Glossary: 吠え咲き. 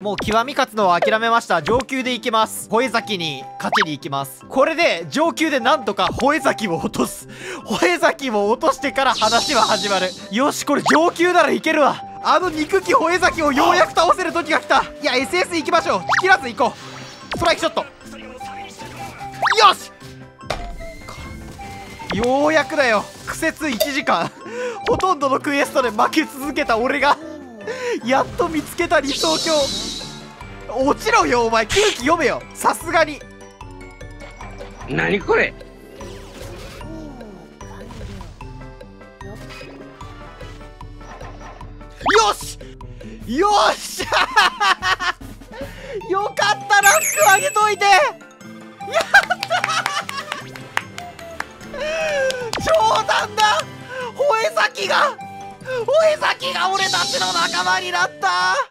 もう極み勝つのは諦めました。上級で行きます。吠え咲きに勝ちに行きます。これで上級でなんとか吠え咲きを落とす。吠え咲きを落としてから話は始まる。よし、これ上級ならいけるわ。あの憎き吠え咲きをようやく倒せる時が来た。いや、SS 行きましょう。切らず行こう。ストライクショット。よし！ようやくだよ。苦節1時間。ほとんどのクエストで負け続けた俺が。やっと見つけた理想郷。落ちろよお前、空気読めよ。さすがに何これ、よしよっしゃよかった、ランク上げといて。やった冗談だ、吠え咲きが俺たちの仲間になった。